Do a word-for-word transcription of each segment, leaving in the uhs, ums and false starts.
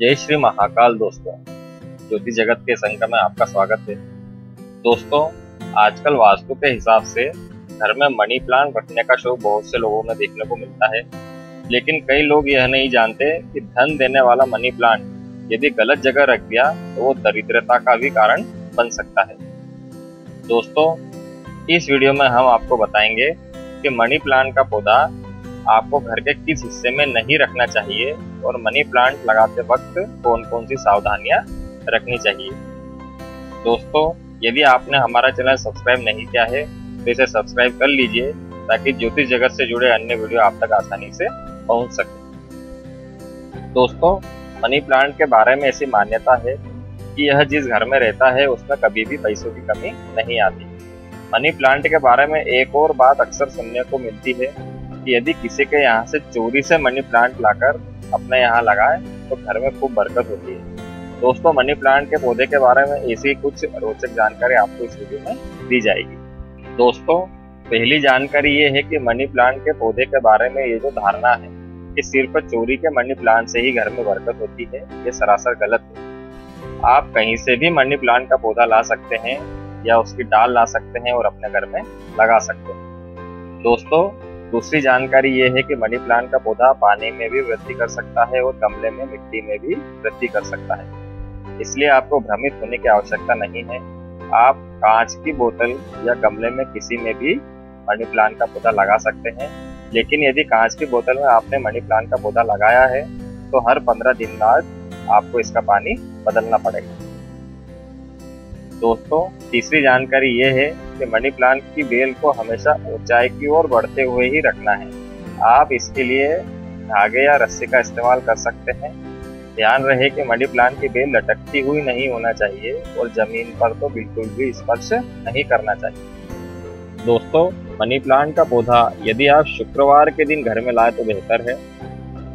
जय श्री महाकाल। दोस्तों, ज्योतिष जगत के संग में आपका स्वागत है। दोस्तों, आजकल वास्तु के हिसाब से घर में मनी प्लांट रखने का शौक बहुत से लोगों में देखने को मिलता है, लेकिन कई लोग यह नहीं जानते कि धन देने वाला मनी प्लांट यदि गलत जगह रख दिया तो वो दरिद्रता का भी कारण बन सकता है। दोस्तों, इस वीडियो में हम आपको बताएंगे कि मनी प्लांट का पौधा आपको घर के किस हिस्से में नहीं रखना चाहिए और मनी प्लांट लगाते वक्त कौन कौन सी सावधानियां रखनी चाहिए। दोस्तों, यदि आपने हमारा चैनल सब्सक्राइब नहीं किया है तो इसे सब्सक्राइब कर लीजिए ताकि ज्योतिष जगत से जुड़े अन्य वीडियो आप तक आसानी से पहुंच सके। दोस्तों, मनी प्लांट के बारे में ऐसी मान्यता है कि यह जिस घर में रहता है उसमें कभी भी पैसों की कमी नहीं आती। मनी प्लांट के बारे में एक और बात अक्सर सुनने को मिलती है कि यदि किसी के यहाँ से चोरी से मनी प्लांट लाकर अपने यहाँ लगाए तो घर में खूब बरकत होती है। दोस्तों, मनी प्लांट के पौधे के बारे में ऐसी कुछ रोचक जानकारी आपको इस वीडियो में दी जाएगी। दोस्तों, पहली जानकारी ये है कि मनी प्लांट के पौधे के बारे में ये जो धारणा है कि सिर्फ चोरी के मनी प्लांट से ही घर में बरकत होती है, ये सरासर गलत है। आप कहीं से भी मनी प्लांट का पौधा ला सकते हैं या उसकी डाल ला सकते हैं और अपने घर में लगा सकते हैं। दोस्तों, दूसरी जानकारी ये है कि मनी प्लांट का पौधा पानी में भी वृद्धि कर सकता है और गमले में मिट्टी में भी वृद्धि कर सकता है, इसलिए आपको भ्रमित होने की आवश्यकता नहीं है। आप कांच की बोतल या गमले में किसी में भी मनी प्लांट का पौधा लगा सकते हैं, लेकिन यदि कांच की बोतल में आपने मनी प्लांट का पौधा लगाया है तो हर पंद्रह दिन बाद आपको इसका पानी बदलना पड़ेगा। दोस्तों, तीसरी जानकारी ये है कि मनी प्लांट की बेल को हमेशा ऊंचाई की ओर बढ़ते हुए ही रखना है। आप इसके लिए धागे या रस्सी का इस्तेमाल कर सकते हैं। ध्यान रहे कि मनी प्लांट की बेल लटकती हुई नहीं होना चाहिए और जमीन पर तो बिल्कुल भी स्पर्श नहीं करना चाहिए। दोस्तों, मनी प्लांट का पौधा यदि आप शुक्रवार के दिन घर में लाए तो बेहतर है।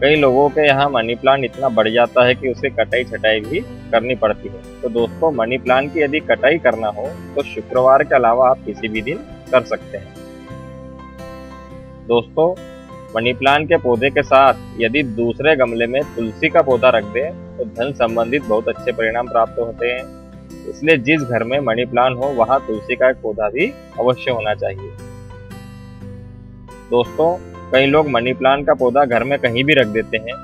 कई लोगों के यहाँ मनी प्लांट इतना बढ़ जाता है कि उसे कटाई छटाई भी करनी पड़ती है। तो दोस्तों, मनी प्लांट की यदि कटाई करना हो तो शुक्रवार के अलावा आप किसी भी दिन कर सकते हैं। दोस्तों, मनी प्लांट के पौधे के साथ यदि दूसरे गमले में तुलसी का पौधा रख दें तो धन संबंधित बहुत अच्छे परिणाम प्राप्त होते हैं, इसलिए जिस घर में मनी प्लांट हो वहाँ तुलसी का एक पौधा भी अवश्य होना चाहिए। दोस्तों, कई लोग मनी प्लांट का पौधा घर में कहीं भी रख देते हैं।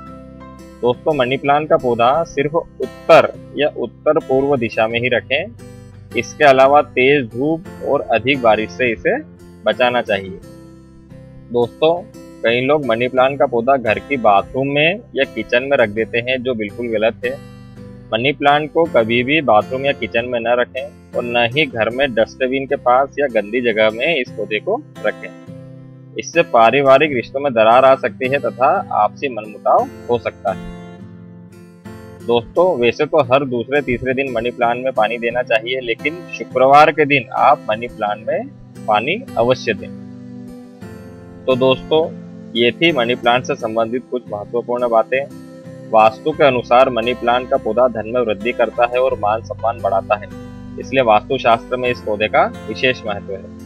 दोस्तों, मनी प्लांट का पौधा सिर्फ उत्तर या उत्तर पूर्व दिशा में ही रखें। इसके अलावा तेज धूप और अधिक बारिश से इसे बचाना चाहिए। दोस्तों, कई लोग मनी प्लांट का पौधा घर की बाथरूम में या किचन में रख देते हैं, जो बिल्कुल गलत है। मनी प्लांट को कभी भी बाथरूम या किचन में न रखें और न ही घर में डस्टबिन के पास या गंदी जगह में इस पौधे को रखें। इससे पारिवारिक रिश्तों में दरार आ सकती है तथा आपसी मनमुटाव हो सकता है। दोस्तों, वैसे तो हर दूसरे तीसरे दिन मनी प्लांट में पानी देना चाहिए, लेकिन शुक्रवार के दिन आप मनी प्लांट में पानी अवश्य दें। तो दोस्तों, ये थी मनी प्लांट से संबंधित कुछ महत्वपूर्ण बातें। वास्तु के अनुसार मनी प्लांट का पौधा धन में वृद्धि करता है और मान सम्मान बढ़ाता है, इसलिए वास्तु शास्त्र में इस पौधे का विशेष महत्व है।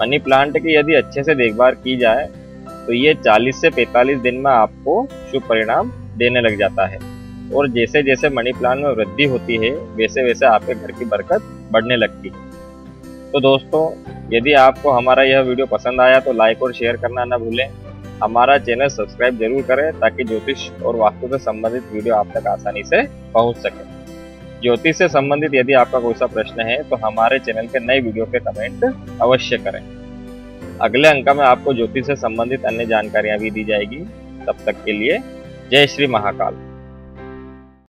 मनी प्लांट की यदि अच्छे से देखभाल की जाए तो ये चालीस से पैंतालीस दिन में आपको शुभ परिणाम देने लग जाता है और जैसे जैसे मनी प्लांट में वृद्धि होती है वैसे वैसे आपके घर की बरकत बढ़ने लगती है। तो दोस्तों, यदि आपको हमारा यह वीडियो पसंद आया तो लाइक और शेयर करना ना भूलें। हमारा चैनल सब्सक्राइब जरूर करें ताकि ज्योतिष और वास्तु से संबंधित वीडियो आप तक आसानी से पहुँच सके। ज्योतिष से संबंधित यदि आपका कोई सा प्रश्न है तो हमारे चैनल के नए वीडियो पे कमेंट अवश्य करें। अगले अंक में आपको ज्योतिष से संबंधित अन्य जानकारियां भी दी जाएगी। तब तक के लिए जय श्री महाकाल।